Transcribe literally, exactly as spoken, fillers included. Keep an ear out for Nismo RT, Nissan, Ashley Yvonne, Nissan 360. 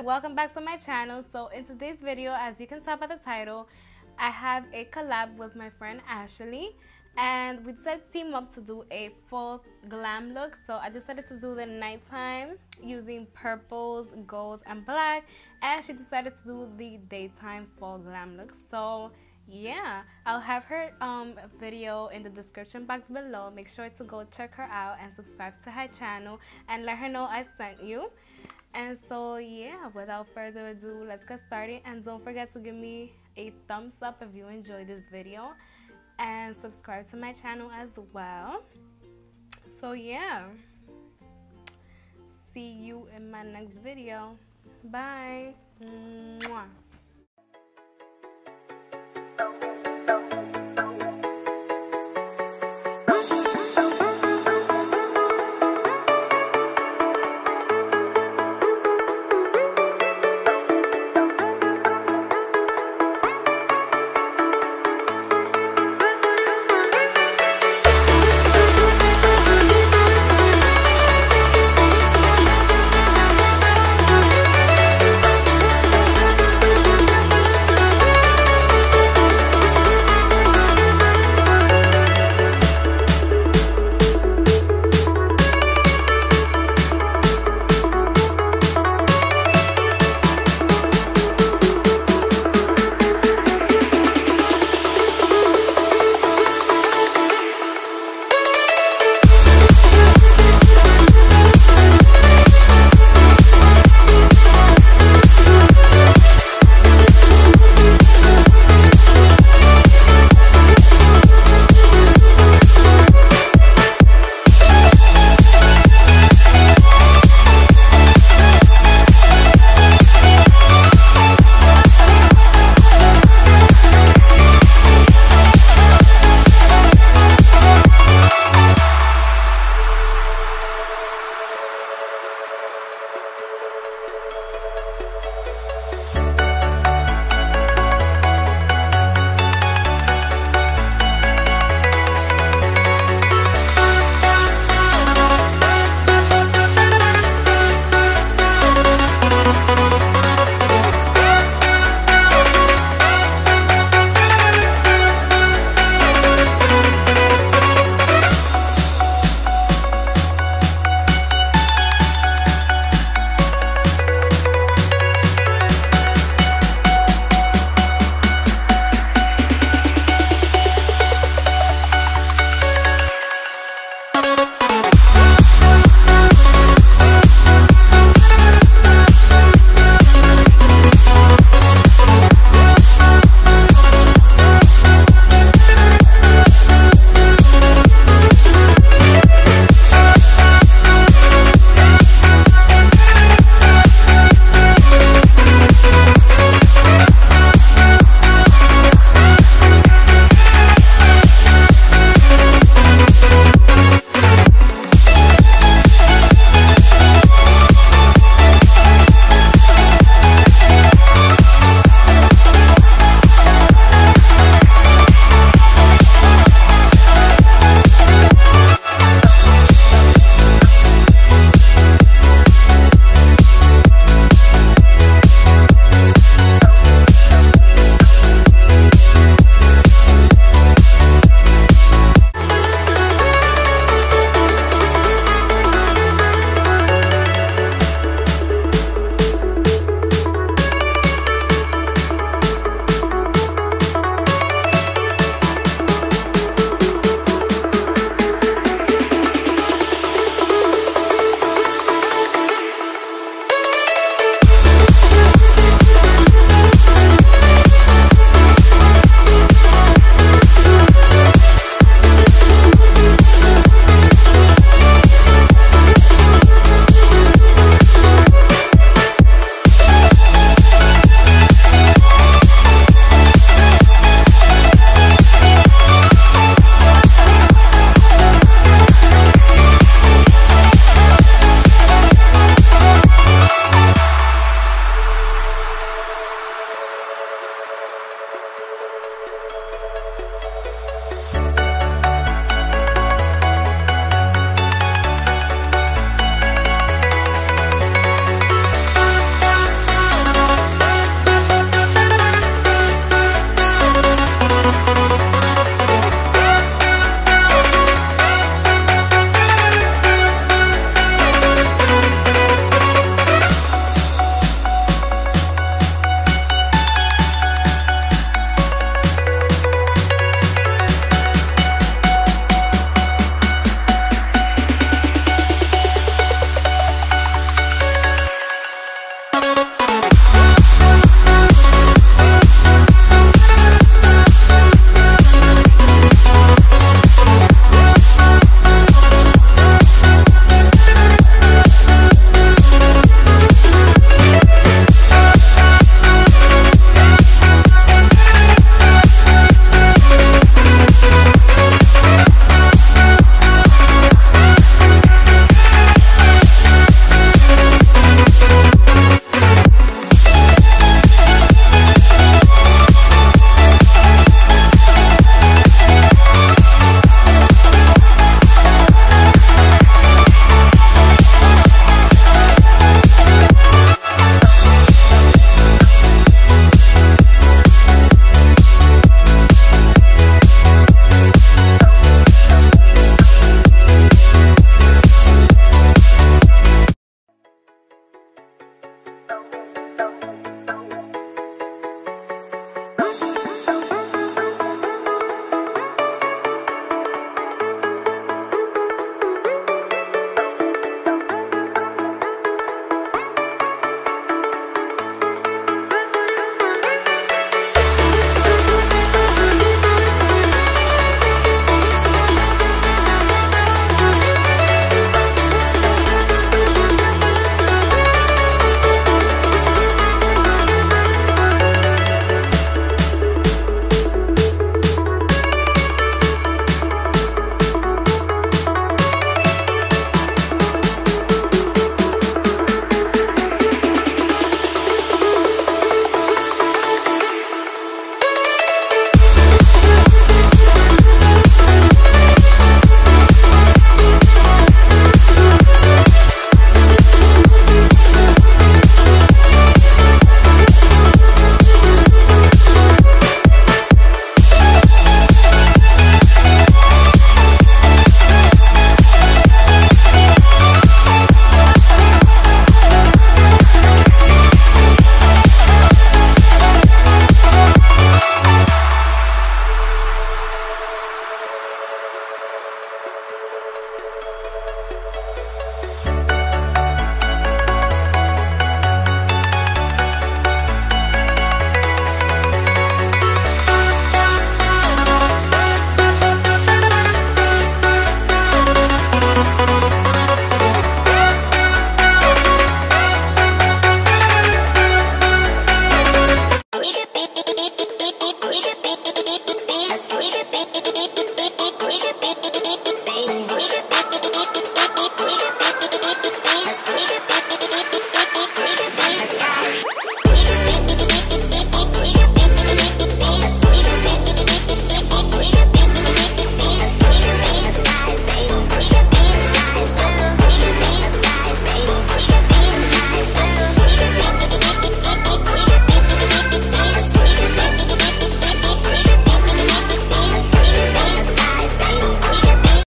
everybody, welcome back to my channel. So in today's video, as you can tell by the title, I have a collab with my friend Ashley, and we decided to team up to do a full glam look. So I decided to do the nighttime using purples, golds, and black, and she decided to do the daytime full glam look. So yeah, I'll have her um video in the description box below. Make sure to go check her out and subscribe to her channel and let her know I sent you. And so yeah, without further ado, let's get started. And don't forget to give me a thumbs up if you enjoyed this video, and subscribe to my channel as well. So yeah, see you in my next video. Bye. Mwah.